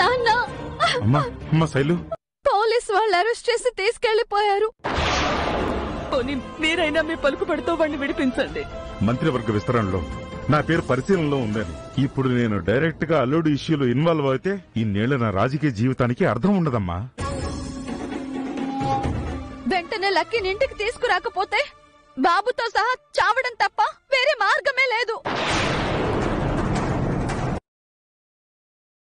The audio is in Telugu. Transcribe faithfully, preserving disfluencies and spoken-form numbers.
నాన్న అమ్మ అమ్మ శైలు పోలీస్ వాళ్ళు అరెస్ట్ చేసి తీసుకెళ్లిపోయారు. పోనీ మీరైనా మీ పలుకుబడితో వాడిని విడిపించండి. మంత్రివర్గ విస్తరణలో నా పేరు పరిశీలనలో ఉందని ఇప్పుడు నేను డైరెక్ట్ గా అల్లుడు ఇష్యూలో ఇన్వాల్వ్ అయితే ఇన్నేళ్ల నా రాజకీయ జీవితానికి అర్థం ఉండదమ్మా. వెంటనే లక్కీని ఇంటికి తీసుకురాకపోతే బాబుతో సహా చావడం తప్ప వేరే మార్గమే లేదు.